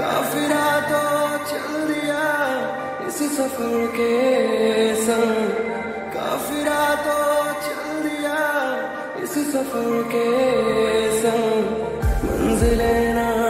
काफिरा तो चल दिया इस सफर के संग, काफिरा तो चल दिया इस सफर के संग, मंजिलें ना